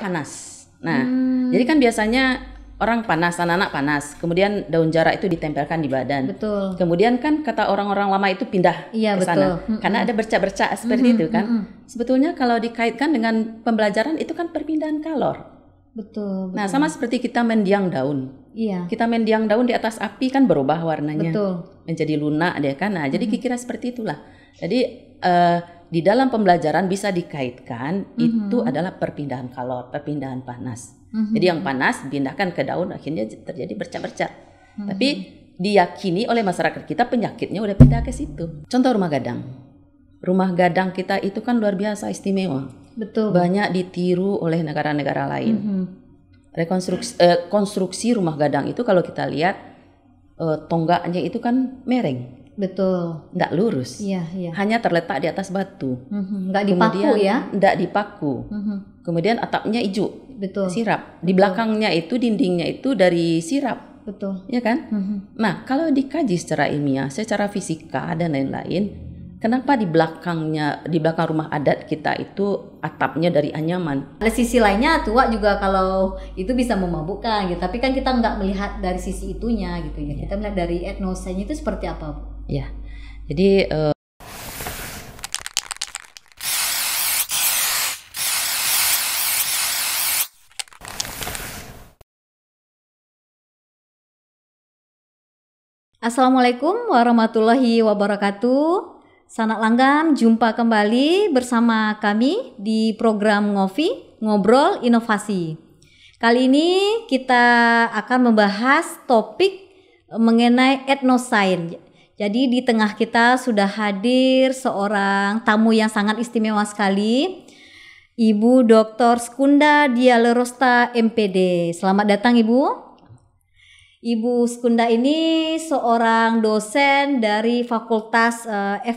panas. Nah, jadi kan biasanya orang panas, anak-anak panas, kemudian daun jarak itu ditempelkan di badan. Betul. Kemudian kan kata orang-orang lama itu pindah ke sana, karena ada bercak-bercak seperti itu kan. Sebetulnya kalau dikaitkan dengan pembelajaran itu kan perpindahan kalor. Betul. Nah, sama seperti kita mendiang daun. Iya. Kita mendiang daun di atas api kan berubah warnanya. Betul. Menjadi lunak dia kan. Nah, jadi kira-kira seperti itulah. Jadi di dalam pembelajaran bisa dikaitkan itu adalah perpindahan kalor, perpindahan panas. Jadi yang panas pindahkan ke daun, akhirnya terjadi bercak-bercak. Tapi diyakini oleh masyarakat kita penyakitnya udah pindah ke situ. Contoh rumah gadang. Rumah gadang kita itu kan luar biasa istimewa. Betul. Banyak ditiru oleh negara-negara lain. Rekonstruksi konstruksi rumah gadang itu kalau kita lihat tonggaknya itu kan mereng. Betul. Nggak lurus. Iya, iya. Hanya terletak di atas batu. Nggak dipaku. Kemudian, ya? Nggak dipaku. Kemudian atapnya hijau. Betul. Sirap. Di belakangnya itu dindingnya itu dari sirap. Betul. Iya kan? Nah, kalau dikaji secara ilmiah, secara fisika dan lain-lain, kenapa di belakangnya, di belakang rumah adat kita itu atapnya dari anyaman? Ada sisi lainnya tuak juga kalau itu bisa memabukkan gitu. Tapi kan kita nggak melihat dari sisi itunya gitu ya. Kita melihat dari etnoscience itu seperti apa, Bu? Ya, jadi Assalamualaikum warahmatullahi wabarakatuh. Sanak langgam, jumpa kembali bersama kami di program Ngopi, Ngobrol Inovasi. Kali ini kita akan membahas topik mengenai etnoscience. Jadi di tengah kita sudah hadir seorang tamu yang sangat istimewa sekali, Ibu Dr. Skunda Diliarosta MPD. Selamat datang, Ibu. Ibu Skunda ini seorang dosen dari Fakultas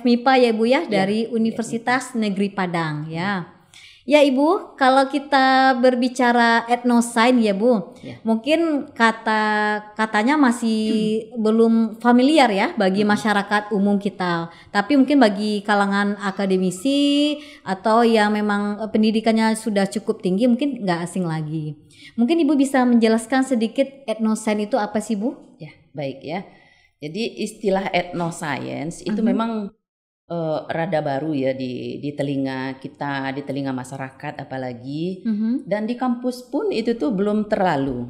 FMIPA ya Ibu ya, dari Universitas Negeri Padang ya. Ya Ibu, kalau kita berbicara etnoscience ya Bu, mungkin katanya masih belum familiar ya bagi masyarakat umum kita. Tapi mungkin bagi kalangan akademisi atau yang memang pendidikannya sudah cukup tinggi mungkin nggak asing lagi. Mungkin Ibu bisa menjelaskan sedikit etnoscience itu apa sih Bu? Ya, baik ya. Jadi istilah etnoscience itu memang rada baru ya di telinga kita, di telinga masyarakat apalagi. Dan di kampus pun itu tuh belum terlalu.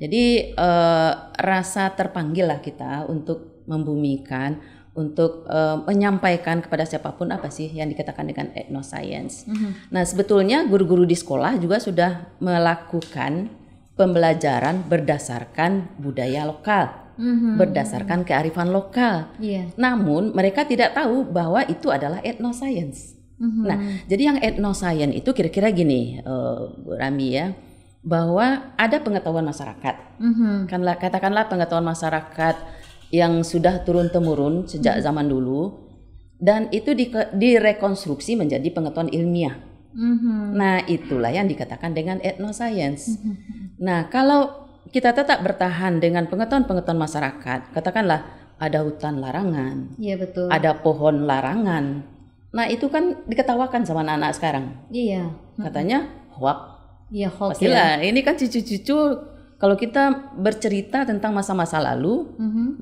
Jadi rasa terpanggil lah kita untuk membumikan, untuk menyampaikan kepada siapapun apa sih yang dikatakan dengan etnoscience. Nah, sebetulnya guru-guru di sekolah juga sudah melakukan pembelajaran berdasarkan budaya lokal, berdasarkan kearifan lokal. Namun mereka tidak tahu bahwa itu adalah etnoscience. Nah, jadi yang etnoscience itu kira-kira gini, Bu Rami ya, bahwa ada pengetahuan masyarakat. Katakanlah pengetahuan masyarakat yang sudah turun-temurun sejak zaman dulu dan itu direkonstruksi menjadi pengetahuan ilmiah. Nah, itulah yang dikatakan dengan etnoscience. Nah, kalau kita tetap bertahan dengan pengetahuan-pengetahuan masyarakat, katakanlah ada hutan larangan, betul. Ada pohon larangan. Nah, itu kan diketawakan sama anak-anak sekarang. Iya. Katanya hoax. Iya, hoax. Pastilah, ini kan cucu-cucu kalau kita bercerita tentang masa-masa lalu,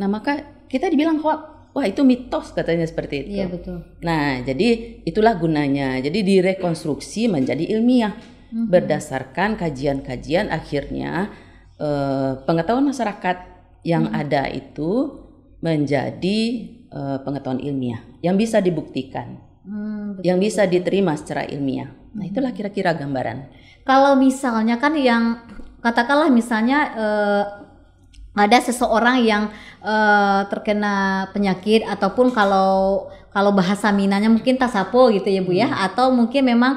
nah maka kita dibilang hoax, wah itu mitos katanya seperti itu. Iya, betul. Nah, jadi itulah gunanya. Jadi direkonstruksi menjadi ilmiah berdasarkan kajian-kajian. Akhirnya pengetahuan masyarakat yang ada itu menjadi pengetahuan ilmiah yang bisa dibuktikan, yang bisa diterima secara ilmiah. Nah, itulah kira-kira gambaran. Kalau misalnya kan yang katakanlah misalnya ada seseorang yang terkena penyakit ataupun kalau bahasa Minanya mungkin tasapo gitu ya Bu ya, atau mungkin memang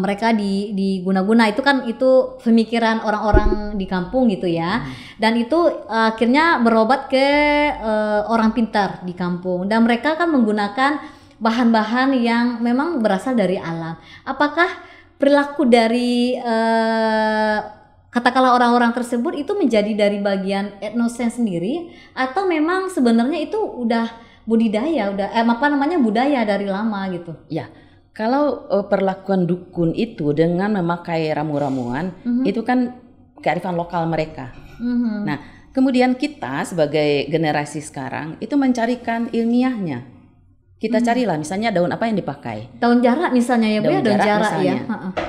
mereka diguna-guna itu kan itu pemikiran orang-orang di kampung gitu ya, dan itu akhirnya berobat ke orang pintar di kampung dan mereka kan menggunakan bahan-bahan yang memang berasal dari alam. Apakah perilaku dari katakanlah orang-orang tersebut itu menjadi dari bagian etnoscience sendiri atau memang sebenarnya itu udah budidaya, budaya dari lama gitu? Ya, Kalau perlakuan dukun itu dengan memakai ramu-ramuan, itu kan kearifan lokal mereka. Nah, kemudian kita sebagai generasi sekarang itu mencarikan ilmiahnya. Kita carilah misalnya daun apa yang dipakai. Daun jarak misalnya ya, Bu, daun jarak ya.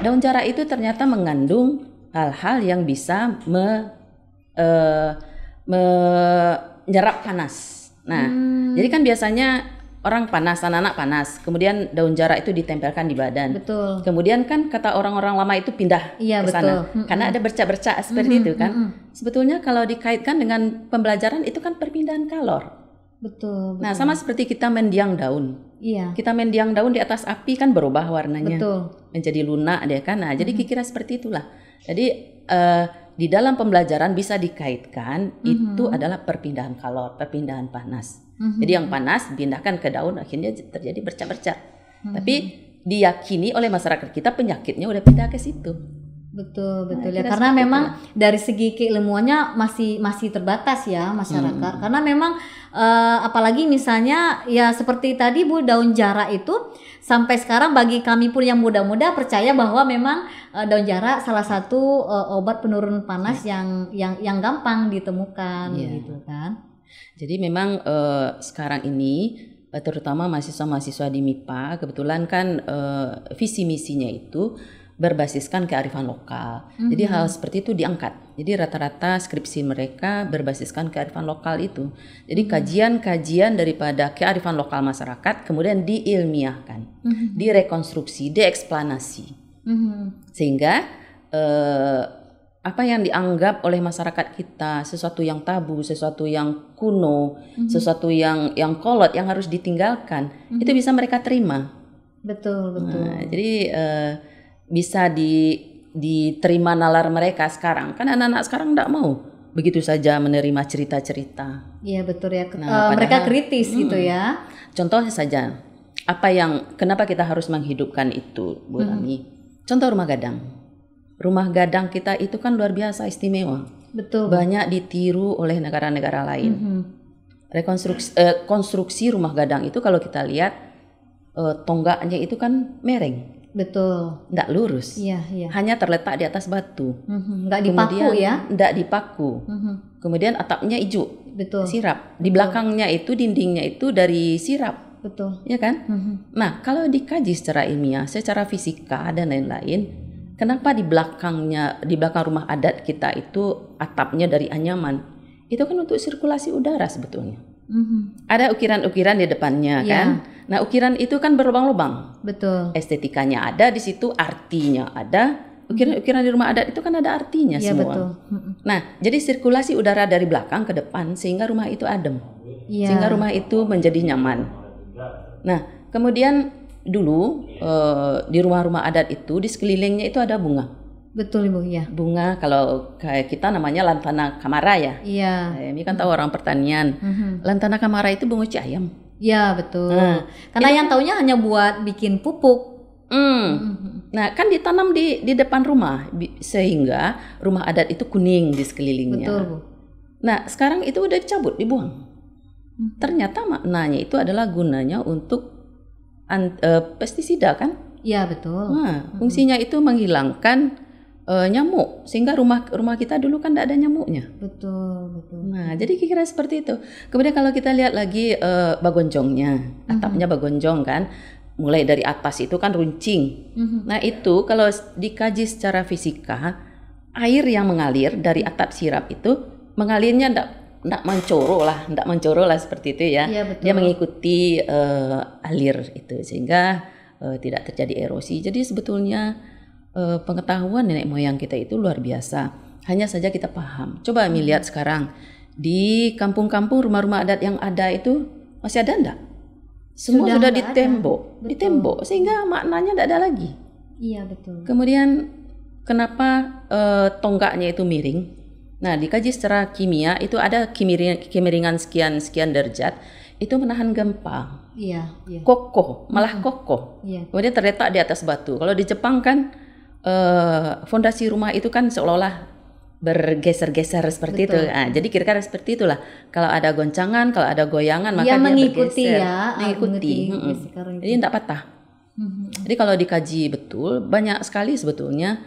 Daun jarak itu ternyata mengandung hal-hal yang bisa menyerap panas. Nah, jadi kan biasanya orang panas, anak-anak panas, kemudian daun jarak itu ditempelkan di badan. Betul. Kemudian kan kata orang-orang lama itu pindah ke sana. Karena ada bercak-bercak seperti itu kan. Sebetulnya kalau dikaitkan dengan pembelajaran itu kan perpindahan kalor. Betul, betul. Nah, sama seperti kita mendiang daun. Iya. Kita mendiang daun di atas api kan berubah warnanya. Betul. Menjadi lunak dia kan. Nah, jadi kira-kira seperti itulah. Jadi di dalam pembelajaran bisa dikaitkan itu adalah perpindahan kalor, perpindahan panas. Jadi yang panas pindahkan ke daun, akhirnya terjadi bercak-bercak. Tapi diyakini oleh masyarakat kita penyakitnya udah pindah ke situ. Betul, betul ya, karena memang dari segi keilmuannya masih terbatas ya masyarakat, karena memang apalagi misalnya ya seperti tadi Bu, daun jarak itu sampai sekarang bagi kami pun yang muda-muda percaya bahwa memang daun jarak salah satu obat penurun panas yang gampang ditemukan gitu kan. Jadi memang sekarang ini terutama mahasiswa-mahasiswa di MIPA kebetulan kan visi misinya itu berbasiskan kearifan lokal. Jadi hal seperti itu diangkat. Jadi rata-rata skripsi mereka berbasiskan kearifan lokal itu. Jadi kajian-kajian daripada kearifan lokal masyarakat kemudian diilmiahkan, direkonstruksi, dieksplanasi. Sehingga apa yang dianggap oleh masyarakat kita sesuatu yang tabu, sesuatu yang kuno, sesuatu yang kolot yang harus ditinggalkan, itu bisa mereka terima. Betul, betul. Nah, jadi bisa diterima nalar mereka sekarang. Kan anak-anak sekarang tidak mau begitu saja menerima cerita-cerita. Iya betul ya. Nah, mereka kritis gitu ya. Contohnya saja, kenapa kita harus menghidupkan itu, Bu Rami? Contoh rumah gadang. Rumah gadang kita itu kan luar biasa istimewa. Betul. Banyak ditiru oleh negara-negara lain. Konstruksi rumah gadang itu kalau kita lihat tonggaknya itu kan mereng. Betul. Nggak lurus. Iya, iya. Hanya terletak di atas batu. Nggak dipaku. Kemudian, ya? Nggak dipaku. Kemudian atapnya hijau. Betul. Sirap. Betul. Di belakangnya itu, dindingnya itu dari sirap. Betul. Iya kan? Nah, kalau dikaji secara ilmiah, secara fisika dan lain-lain, kenapa di belakang rumah adat kita itu atapnya dari anyaman? Itu kan untuk sirkulasi udara sebetulnya. Ada ukiran-ukiran di depannya kan. Nah, ukiran itu kan berlubang-lubang. Betul. Estetikanya ada di situ, artinya ada. Ukiran-ukiran di rumah adat itu kan ada artinya semua. Betul. Nah, jadi sirkulasi udara dari belakang ke depan sehingga rumah itu adem. Sehingga rumah itu menjadi nyaman. Nah, kemudian dulu di rumah-rumah adat itu di sekelilingnya itu ada bunga. Betul, Ibu, ya. Bunga kalau kayak kita namanya lantana camara ya. Iya. Ini kan tahu orang pertanian. Lantana camara itu bunga ciayam. Iya, betul. Nah, karena yang taunya hanya buat bikin pupuk. Nah, kan ditanam di depan rumah sehingga rumah adat itu kuning di sekelilingnya. Betul, Bu. Nah, sekarang itu udah dicabut, dibuang. Ternyata maknanya itu adalah gunanya untuk pestisida kan? Iya, betul. Nah, fungsinya itu menghilangkan nyamuk sehingga rumah kita dulu kan tidak ada nyamuknya. Betul, betul. Nah, jadi kira-kira seperti itu. Kemudian kalau kita lihat lagi bagonjongnya, atapnya bagonjong kan, mulai dari atas itu kan runcing. Nah, itu kalau dikaji secara fisika, air yang mengalir dari atap sirap itu mengalirnya tidak mencoro lah seperti itu ya. Ya, betul. Dia mengikuti alir itu sehingga tidak terjadi erosi. Jadi sebetulnya pengetahuan nenek moyang kita itu luar biasa. Hanya saja kita paham. Coba lihat sekarang di kampung-kampung rumah-rumah adat yang ada itu masih ada enggak? Semua sudah ditembok sehingga maknanya enggak ada lagi. Iya, betul. Kemudian kenapa tonggaknya itu miring? Nah, dikaji secara kimia itu ada kemiringan sekian derajat itu menahan gempa. Iya, iya. Kokoh, malah kokoh. Iya. Kemudian terletak di atas batu. Kalau di Jepang kan fondasi rumah itu kan seolah-olah bergeser-geser seperti itu. Nah, jadi kira-kira seperti itulah. Kalau ada goncangan, kalau ada goyangan, maka dia mengikuti bergeser. Ya, mengikuti. Jadi tidak patah. Jadi kalau dikaji betul, banyak sekali sebetulnya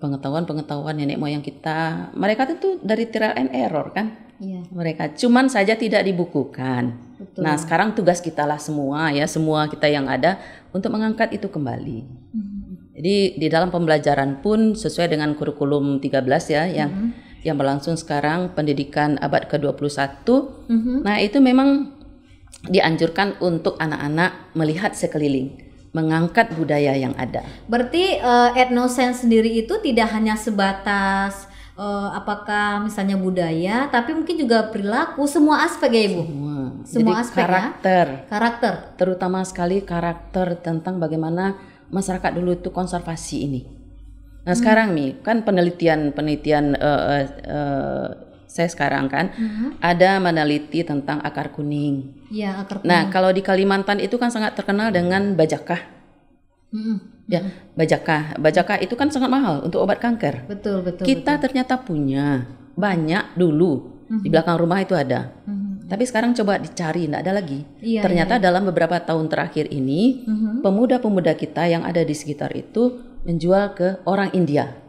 pengetahuan-pengetahuan nenek moyang kita. Mereka itu dari trial and error kan, yeah. Mereka cuman saja tidak dibukukan. Betul. Nah sekarang tugas kita lah semua ya, semua kita yang ada untuk mengangkat itu kembali. Jadi di dalam pembelajaran pun sesuai dengan kurikulum 13 ya yang berlangsung sekarang, pendidikan abad ke-21. Nah itu memang dianjurkan untuk anak-anak melihat sekeliling, mengangkat budaya yang ada. Berarti etnoscience sendiri itu tidak hanya sebatas apakah misalnya budaya, tapi mungkin juga perilaku, semua aspek ya Ibu? Semua jadi aspek, karakter ya? Karakter. Terutama sekali karakter tentang bagaimana masyarakat dulu itu konservasi ini. Nah sekarang nih kan penelitian saya sekarang kan ada meneliti tentang akar kuning. Ya, akar kuning. Nah, kalau di Kalimantan itu kan sangat terkenal dengan bajakah. Ya, bajakah. Bajakah itu kan sangat mahal untuk obat kanker. Betul, betul. Kita ternyata punya banyak dulu di belakang rumah itu ada. Tapi sekarang coba dicari, tidak ada lagi. Ya, ternyata ya, dalam beberapa tahun terakhir ini pemuda-pemuda kita yang ada di sekitar itu menjual ke orang India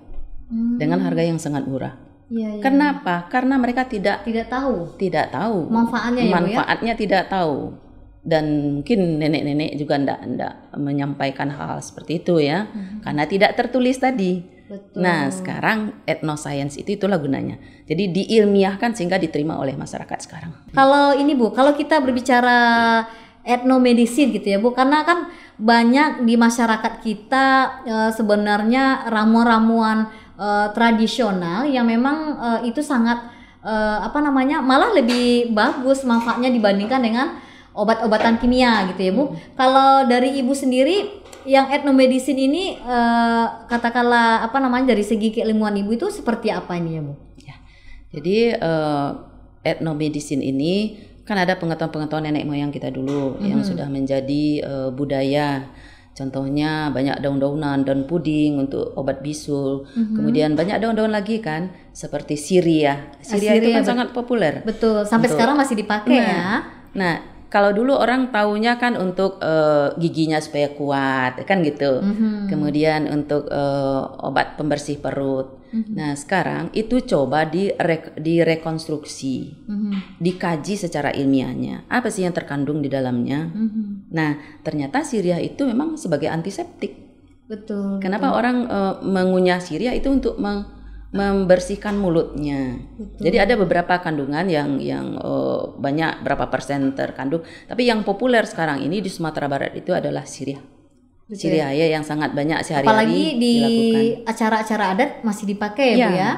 dengan harga yang sangat murah. Ya, ya. Kenapa? Karena mereka tidak tahu manfaatnya ya? Tidak tahu, dan mungkin nenek-nenek juga tidak menyampaikan hal seperti itu ya, karena tidak tertulis tadi. Betul. Nah sekarang etnoscience itulah gunanya, jadi diilmiahkan sehingga diterima oleh masyarakat sekarang. Kalau ini Bu, kalau kita berbicara etnomedicine gitu ya Bu, karena kan banyak di masyarakat kita sebenarnya ramuan-ramuan tradisional yang memang itu sangat malah lebih bagus manfaatnya dibandingkan dengan obat-obatan kimia gitu ya Bu. Kalau dari Ibu sendiri yang etnomedicine ini katakanlah dari segi keilmuan Ibu itu seperti apa ini ya Bu? Ya. Jadi etnomedicine ini kan ada pengetahuan-pengetahuan nenek moyang kita dulu yang sudah menjadi budaya. Contohnya banyak daun-daunan, daun puding untuk obat bisul. Kemudian banyak daun-daun lagi kan, seperti siria. Siria itu kan sangat populer. Betul, sampai sekarang masih dipakai ya. Nah, kalau dulu orang taunya kan untuk giginya supaya kuat, kan gitu. Kemudian untuk obat pembersih perut. Nah, sekarang itu coba direkonstruksi, dikaji secara ilmiahnya. Apa sih yang terkandung di dalamnya? Nah, ternyata siria itu memang sebagai antiseptik. Betul. Kenapa orang mengunyah siria itu untuk membersihkan mulutnya. Betul. Jadi ada beberapa kandungan yang banyak berapa persen terkandung. Tapi yang populer sekarang ini di Sumatera Barat itu adalah siria. Siria ya, yang sangat banyak sehari-hari apalagi di dilakukan. Acara-acara adat masih dipakai ya Bu ya.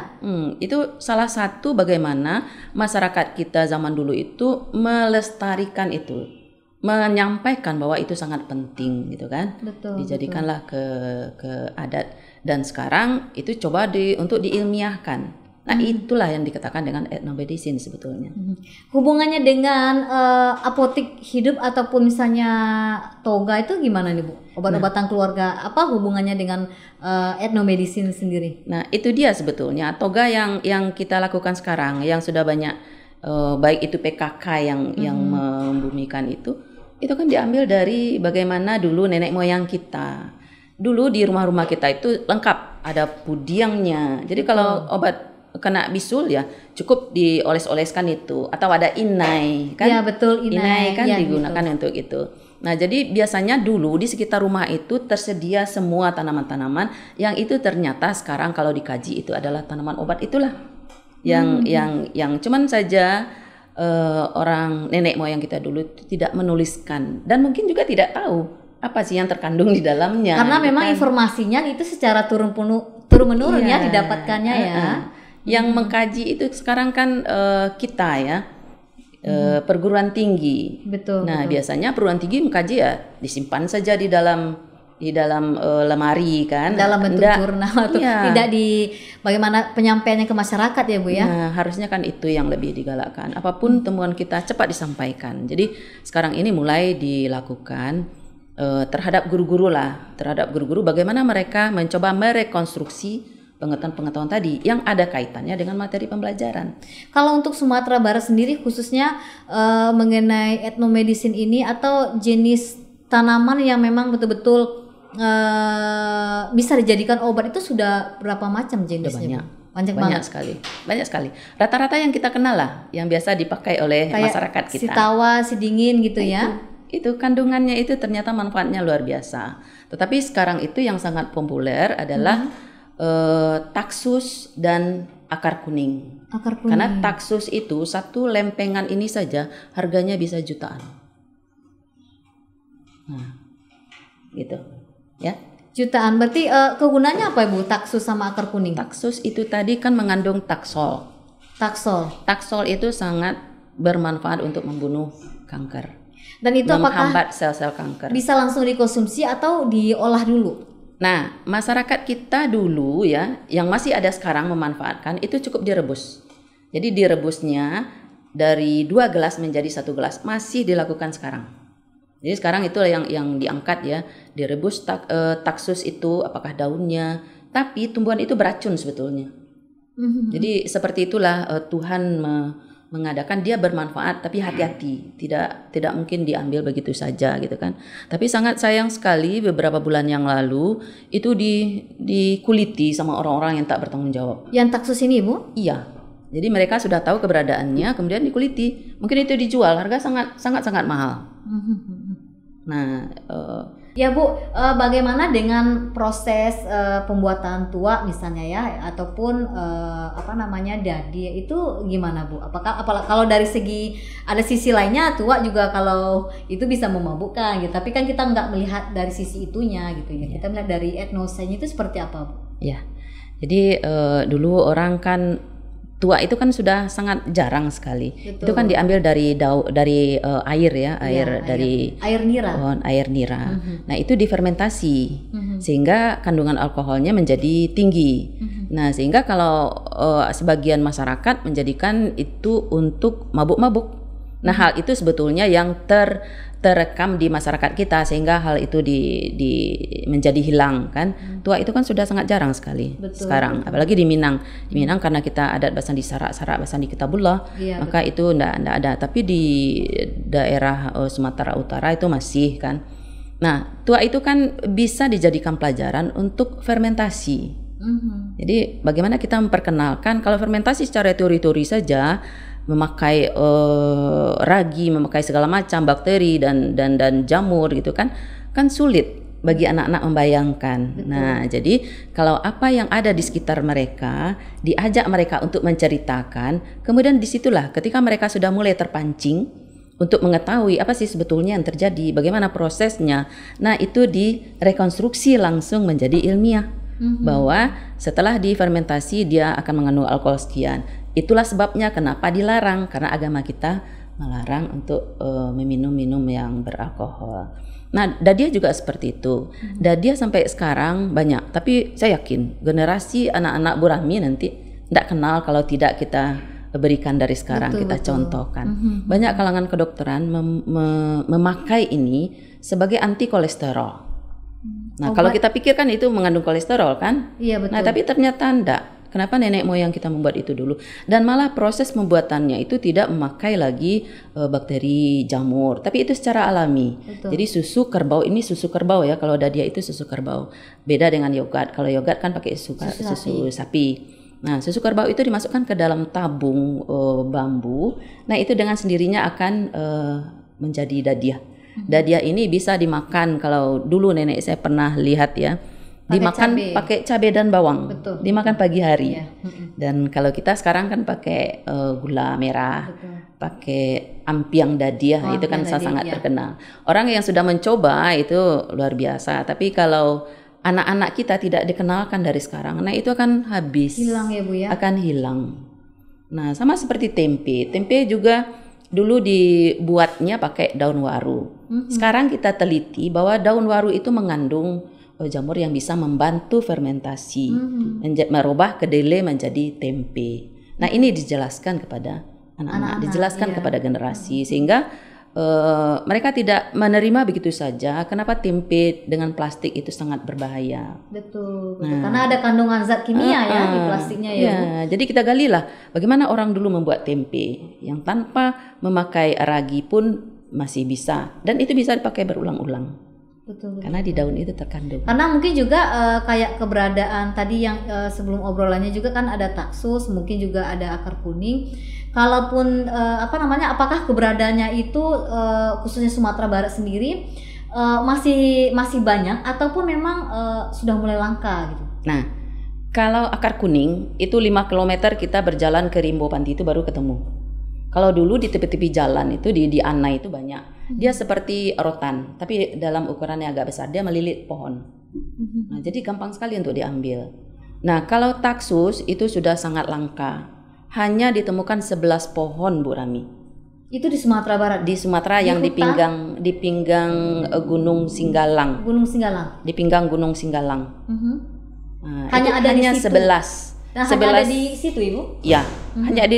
Itu salah satu bagaimana masyarakat kita zaman dulu itu melestarikan itu, menyampaikan bahwa itu sangat penting gitu kan. Betul, dijadikanlah ke adat, dan sekarang itu coba untuk diilmiahkan. Nah itulah yang dikatakan dengan etnomedicine sebetulnya. Hubungannya dengan apotik hidup ataupun misalnya toga itu gimana nih Bu? Obat-obatan keluarga, apa hubungannya dengan etnomedicine sendiri? Nah itu dia sebetulnya toga yang kita lakukan sekarang, yang sudah banyak baik itu PKK yang membumikan itu kan diambil dari bagaimana dulu nenek moyang kita. Dulu di rumah-rumah kita itu lengkap, ada pudiangnya. Jadi kalau obat kena bisul ya cukup dioles-oleskan itu, atau ada inai kan. Ya betul, inai kan ya, digunakan betul untuk itu. Nah jadi biasanya dulu di sekitar rumah itu tersedia semua tanaman-tanaman yang itu ternyata sekarang kalau dikaji itu adalah tanaman obat itulah yang cuman saja orang nenek moyang kita dulu itu tidak menuliskan, dan mungkin juga tidak tahu apa sih yang terkandung di dalamnya, karena memang kan informasinya itu secara turun-menurun ya didapatkannya ya. Yang mengkaji itu sekarang kan kita ya, perguruan tinggi. Betul. Nah, betul. Biasanya perguruan tinggi mengkaji ya disimpan saja di dalam lemari kan. Dalam bentuk jurnal atau tidak di bagaimana penyampaiannya ke masyarakat ya Bu ya. Nah, harusnya kan itu yang lebih digalakkan. Apapun temuan kita cepat disampaikan. Jadi sekarang ini mulai dilakukan terhadap guru-guru lah, terhadap guru-guru bagaimana mereka mencoba merekonstruksi pengetahuan-pengetahuan tadi yang ada kaitannya dengan materi pembelajaran. Kalau untuk Sumatera Barat sendiri khususnya mengenai etnomedicine ini atau jenis tanaman yang memang betul-betul bisa dijadikan obat itu sudah berapa macam jenisnya? Banyak sekali. Rata-rata yang kita kenal lah, yang biasa dipakai oleh kayak masyarakat kita. Si tawa, si dingin gitu ya. Itu kandungannya itu ternyata manfaatnya luar biasa. Tetapi sekarang itu yang sangat populer adalah taksus dan akar kuning. Akar kuning. Karena taksus itu satu lempengan ini saja harganya bisa jutaan. Nah, gitu ya. Jutaan, berarti kegunaannya apa Ibu, taksus sama akar kuning? Taksus itu tadi kan mengandung taksol. Taksol. Taksol itu sangat bermanfaat untuk membunuh kanker. Dan itu menghambat sel-sel kanker. Bisa langsung dikonsumsi atau diolah dulu? Nah, masyarakat kita dulu ya, yang masih ada sekarang memanfaatkan itu cukup direbus. Jadi direbusnya dari 2 gelas menjadi 1 gelas, masih dilakukan sekarang. Jadi sekarang itu yang diangkat ya, direbus taksus itu apakah daunnya, tapi tumbuhan itu beracun sebetulnya. Jadi seperti itulah Tuhan mengadakan dia bermanfaat, tapi hati-hati, tidak mungkin diambil begitu saja gitu kan. Tapi sangat sayang sekali beberapa bulan yang lalu itu dikuliti sama orang-orang yang tak bertanggung jawab. Yang taksus ini Bu? Iya. Jadi mereka sudah tahu keberadaannya, kemudian dikuliti. Mungkin itu dijual, harga sangat mahal. Nah, ya Bu, bagaimana dengan proses pembuatan tuak misalnya ya, ataupun apa namanya dadiah itu gimana Bu? Apakah kalau dari segi ada sisi lainnya tuak juga kalau itu bisa memabukkan gitu, tapi kan kita nggak melihat dari sisi itunya gitu ya. Kita melihat dari etnoscience itu seperti apa Bu? Ya, jadi dulu orang kan tuak itu kan sudah sangat jarang sekali. Betul. Itu kan diambil dari air ya, air nira. Nah itu difermentasi, sehingga kandungan alkoholnya menjadi tinggi. Nah sehingga kalau sebagian masyarakat menjadikan itu untuk mabuk-mabuk. Nah hal itu sebetulnya yang terekam di masyarakat kita, sehingga hal itu menjadi hilang kan. Tuak itu kan sudah sangat jarang sekali. Betul. Sekarang apalagi di Minang karena kita adat basan di Sarak basan di Kitabullah, iya, maka betul. Itu enggak ada, tapi di daerah Sumatera Utara itu masih kan. Nah tuak itu kan bisa dijadikan pelajaran untuk fermentasi. Jadi bagaimana kita memperkenalkan, kalau fermentasi secara teori-teori saja memakai ragi, memakai segala macam bakteri dan jamur gitu kan sulit bagi anak-anak membayangkan. Betul. Nah jadi kalau apa yang ada di sekitar mereka diajak mereka untuk menceritakan, kemudian disitulah ketika mereka sudah mulai terpancing untuk mengetahui apa sih sebetulnya yang terjadi, bagaimana prosesnya. Nah itu direkonstruksi langsung menjadi ilmiah, bahwa setelah difermentasi dia akan mengandung alkohol sekian. Itulah sebabnya kenapa dilarang, karena agama kita melarang untuk meminum-minum yang beralkohol. Nah, dadiah juga seperti itu. Dadiah sampai sekarang banyak, tapi saya yakin generasi anak-anak Burahmi nanti tidak kenal kalau tidak kita berikan dari sekarang, kita contohkan. Banyak kalangan kedokteran memakai ini sebagai anti kolesterol. Nah, kalau kita pikirkan itu mengandung kolesterol kan? Iya, betul. Nah, tapi ternyata tidak. Kenapa nenek moyang kita membuat itu dulu? Dan malah proses pembuatannya itu tidak memakai lagi bakteri, jamur, tapi itu secara alami. Betul. Jadi susu kerbau ya, kalau dadiah itu susu kerbau. Beda dengan yogurt. Kalau yogurt kan pakai susu sapi. Nah, susu kerbau itu dimasukkan ke dalam tabung bambu. Nah, itu dengan sendirinya akan menjadi dadiah. Dadiah ini bisa dimakan, kalau dulu nenek saya pernah lihat ya. Dimakan pakai cabai dan bawang. Betul. Dimakan pagi hari. Iya. Dan kalau kita sekarang kan pakai gula merah, pakai ampiang dadiah, itu kan sangat terkenal. Orang yang sudah mencoba itu luar biasa. Tapi kalau anak-anak kita tidak dikenalkan dari sekarang, nah itu akan habis. Hilang ya Bu ya? Akan hilang. Nah sama seperti tempe. Tempe juga dulu dibuatnya pakai daun waru. Sekarang kita teliti bahwa daun waru itu mengandung jamur yang bisa membantu fermentasi, merubah kedelai menjadi tempe. Nah ini dijelaskan kepada anak-anak, dijelaskan kepada generasi, sehingga mereka tidak menerima begitu saja. Kenapa tempe dengan plastik itu sangat berbahaya? Betul. Nah, karena ada kandungan zat kimia ya di plastiknya ya. Jadi kita galilah bagaimana orang dulu membuat tempe yang tanpa memakai ragi pun masih bisa, dan itu bisa dipakai berulang-ulang. Betul, betul. Karena di daun itu terkandung. Karena mungkin juga kayak keberadaan tadi yang sebelum obrolannya juga kan ada taksus, mungkin juga ada akar kuning. Kalaupun apakah keberadaannya itu khususnya Sumatera Barat sendiri masih banyak ataupun memang sudah mulai langka gitu. Nah, kalau akar kuning itu 5 km kita berjalan ke Rimbo Panti itu baru ketemu. Kalau dulu di tepi-tepi jalan itu di Anai itu banyak. Dia seperti rotan, tapi dalam ukuran yang agak besar, dia melilit pohon. Nah, jadi gampang sekali untuk diambil. Nah, kalau taksus itu sudah sangat langka. Hanya ditemukan 11 pohon, Bu Rami. Itu di Sumatera Barat? Di Sumatera yang di pinggang Gunung Singgalang. Gunung Singgalang? Di pinggang Gunung Singgalang. Nah, hanya di situ. 11. Nah, hanya ada di situ, Ibu? Ya, hanya ada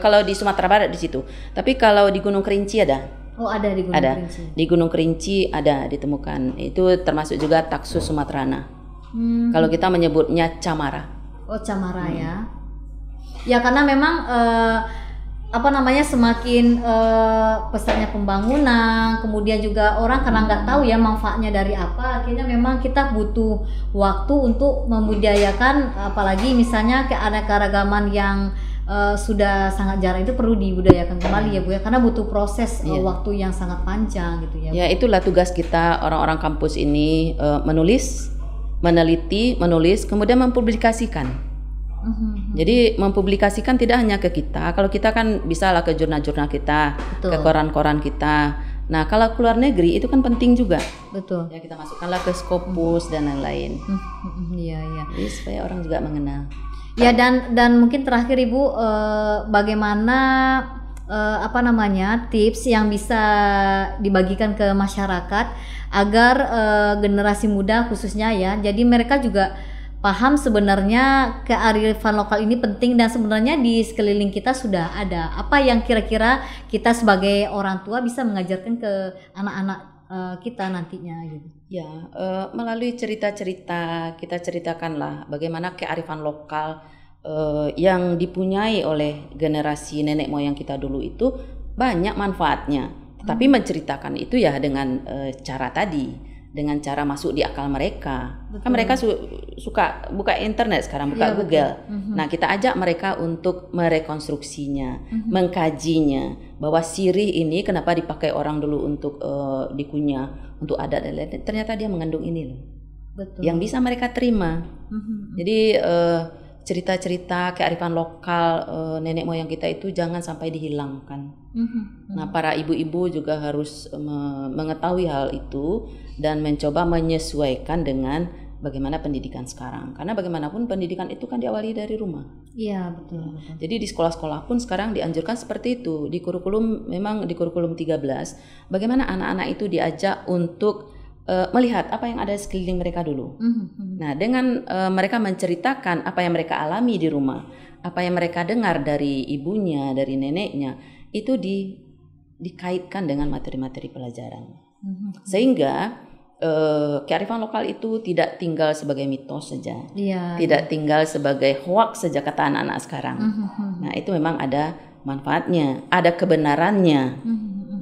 kalau di Sumatera Barat di situ. Tapi kalau di Gunung Kerinci ada. Oh, ada di Gunung Kerinci. Di Gunung Kerinci ada ditemukan. Itu termasuk juga Taksu Sumaterana. Kalau kita menyebutnya camara. Oh, camara ya. Ya, karena memang semakin pesatnya pembangunan, kemudian juga orang karena nggak tahu ya manfaatnya dari apa, akhirnya memang kita butuh waktu untuk membudayakan, apalagi misalnya keanekaragaman yang sudah sangat jarang itu perlu dibudayakan kembali ya Bu ya, karena butuh proses waktu yang sangat panjang gitu ya Bu. Ya, itulah tugas kita orang-orang kampus ini, menulis, meneliti, menulis, kemudian mempublikasikan. Jadi mempublikasikan tidak hanya ke kita, kalau kita kan bisa lah ke jurnal-jurnal kita, betul, ke koran-koran kita. Nah, kalau keluar negeri itu kan penting juga. Betul. Ya, kita masukkanlah ke Scopus dan lain-lain. Iya, iya. Jadi supaya orang juga mengenal. Ya, dan mungkin terakhir Ibu, bagaimana tips yang bisa dibagikan ke masyarakat agar generasi muda khususnya ya, jadi mereka juga paham sebenarnya kearifan lokal ini penting dan sebenarnya di sekeliling kita sudah ada. Apa yang kira-kira kita sebagai orang tua bisa mengajarkan ke anak-anak kita nantinya gitu. Ya, melalui cerita-cerita kita ceritakanlah bagaimana kearifan lokal yang dipunyai oleh generasi nenek moyang kita dulu itu banyak manfaatnya. Tapi menceritakan itu ya dengan cara tadi, dengan cara masuk di akal mereka. Betul. Kan mereka suka buka internet sekarang, buka Google. Nah, kita ajak mereka untuk merekonstruksinya, mengkajinya. Bahwa sirih ini kenapa dipakai orang dulu untuk dikunyah, untuk adat dan lain-lain. Ternyata dia mengandung ini loh. Betul. Yang bisa mereka terima. Jadi cerita-cerita kearifan lokal nenek moyang kita itu jangan sampai dihilangkan. Nah, para ibu-ibu juga harus mengetahui hal itu dan mencoba menyesuaikan dengan bagaimana pendidikan sekarang. Karena bagaimanapun pendidikan itu kan diawali dari rumah. Iya, betul. Jadi di sekolah-sekolah pun sekarang dianjurkan seperti itu. Di kurikulum, memang di kurikulum 13, bagaimana anak-anak itu diajak untuk melihat apa yang ada di sekeliling mereka dulu. Nah, dengan mereka menceritakan apa yang mereka alami di rumah, apa yang mereka dengar dari ibunya, dari neneknya, itu dikaitkan dengan materi-materi pelajaran. Sehingga kearifan lokal itu tidak tinggal sebagai mitos saja, tidak tinggal sebagai hoaks saja kata anak-anak sekarang. Nah, itu memang ada manfaatnya, ada kebenarannya.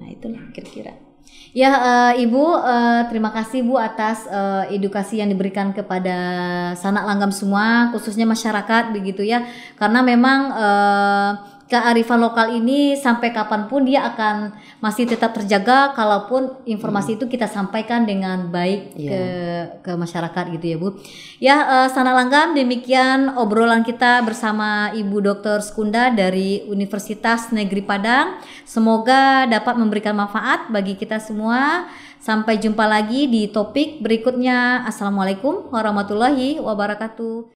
Nah, itulah kira-kira. Ya, Ibu, terima kasih Bu atas edukasi yang diberikan kepada sanak langgam semua, khususnya masyarakat begitu ya, karena memang kearifan lokal ini sampai kapanpun dia akan masih tetap terjaga kalaupun informasi itu kita sampaikan dengan baik ke masyarakat gitu ya Bu. Ya, sanak langgam, demikian obrolan kita bersama Ibu Dr. Skunda dari Universitas Negeri Padang. Semoga dapat memberikan manfaat bagi kita semua. Sampai jumpa lagi di topik berikutnya. Assalamualaikum warahmatullahi wabarakatuh.